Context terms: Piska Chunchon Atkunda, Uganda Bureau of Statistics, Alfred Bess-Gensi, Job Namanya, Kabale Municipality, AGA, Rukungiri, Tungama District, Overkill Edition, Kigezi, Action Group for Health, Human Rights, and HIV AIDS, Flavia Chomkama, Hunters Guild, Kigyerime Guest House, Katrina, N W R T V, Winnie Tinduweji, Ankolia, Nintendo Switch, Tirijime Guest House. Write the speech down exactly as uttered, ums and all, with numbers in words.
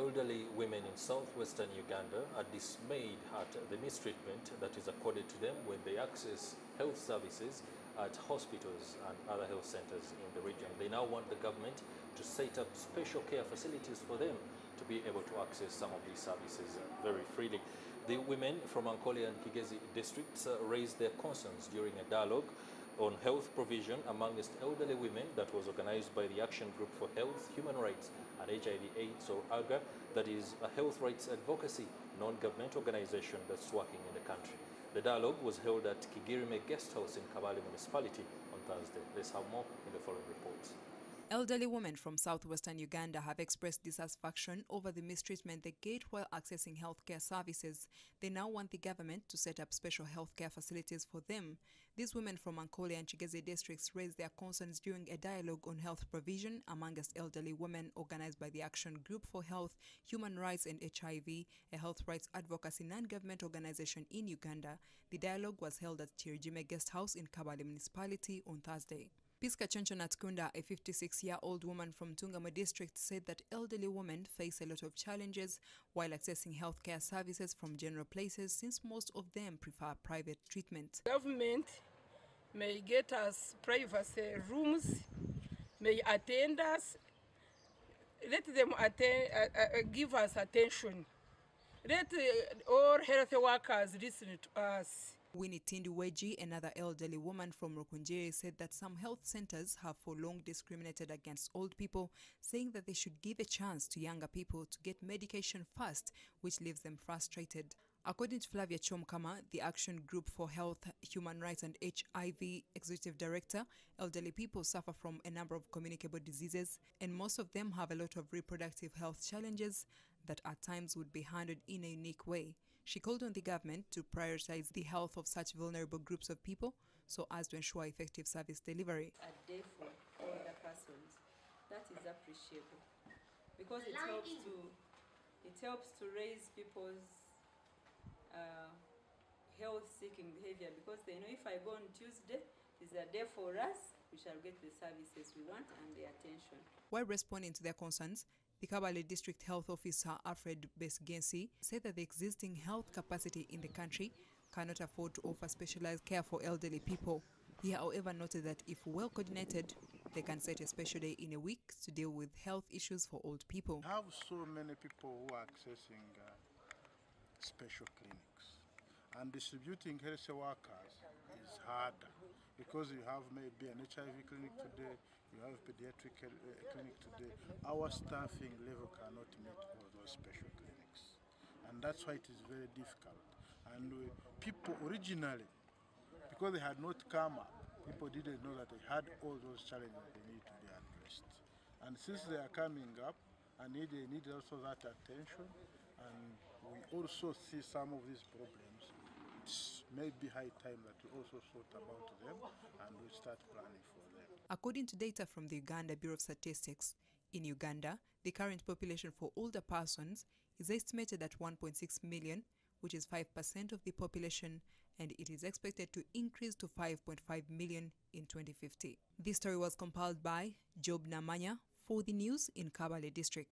elderly women in southwestern Uganda are dismayed at the mistreatment that is accorded to them when they access health services at hospitals and other health centers in the region. They now want the government to set up special care facilities for them to be able to access some of these services very freely. The women from Ankolia and Kigezi districts raised their concerns during a dialogue on health provision amongst elderly women that was organized by the Action Group for Health, Human Rights, and H I V AIDS, or AGA, that is a health rights advocacy non-government organization that's working in the country. The dialogue was held at Kigyerime Guest House in Kabale Municipality on Thursday. Let's have more in the following reports. Elderly women from southwestern Uganda have expressed dissatisfaction over the mistreatment they get while accessing healthcare services. They now want the government to set up special healthcare facilities for them. These women from Ankolia and Kigezi districts raised their concerns during a dialogue on health provision amongst elderly women organized by the Action Group for Health, Human Rights, and H I V, a health rights advocacy non-government organization in Uganda. The dialogue was held at Tirijime Guest House in Kabale Municipality on Thursday. Piska Chunchon Atkunda, a fifty-six-year-old woman from Tungama District, said that elderly women face a lot of challenges while accessing healthcare services from general places, since most of them prefer private treatment. Government may get us privacy rooms, may attend us, let them attend, uh, uh, give us attention. Let uh, all health workers listen to us. Winnie Tinduweji, another elderly woman from Rukungiri, said that some health centers have for long discriminated against old people, saying that they should give a chance to younger people to get medication first, which leaves them frustrated. According to Flavia Chomkama, the Action Group for Health, Human Rights, and H I V Executive Director, elderly people suffer from a number of communicable diseases, and most of them have a lot of reproductive health challenges that at times would be handled in a unique way. She called on the government to prioritize the health of such vulnerable groups of people so as to ensure effective service delivery. A day for older persons, that is appreciable, because it helps to, it helps to raise people's Uh, health-seeking behavior, because they know if I go on Tuesday, it's a day for us, we shall get the services we want and the attention. While responding to their concerns, the Kabale District Health Officer Alfred Bess-Gensi said that the existing health capacity in the country cannot afford to offer specialized care for elderly people. He, however, noted that if well coordinated, they can set a special day in a week to deal with health issues for old people. I have so many people who are accessing uh, special clinics, and distributing health workers is harder, because you have maybe an H I V clinic today, you have pediatric clinic today. Our staffing level cannot meet all those special clinics, and that's why it is very difficult. And people originally, because they had not come up, people didn't know that they had all those challenges that they need to be addressed. And since they are coming up, and they need also that attention, and we also see some of these problems, it's maybe high time that we also thought about them and we start planning for them. According to data from the Uganda Bureau of Statistics, in Uganda, the current population for older persons is estimated at one point six million, which is five percent of the population, and it is expected to increase to five point five million in twenty fifty. This story was compiled by Job Namanya for the news in Kabale District.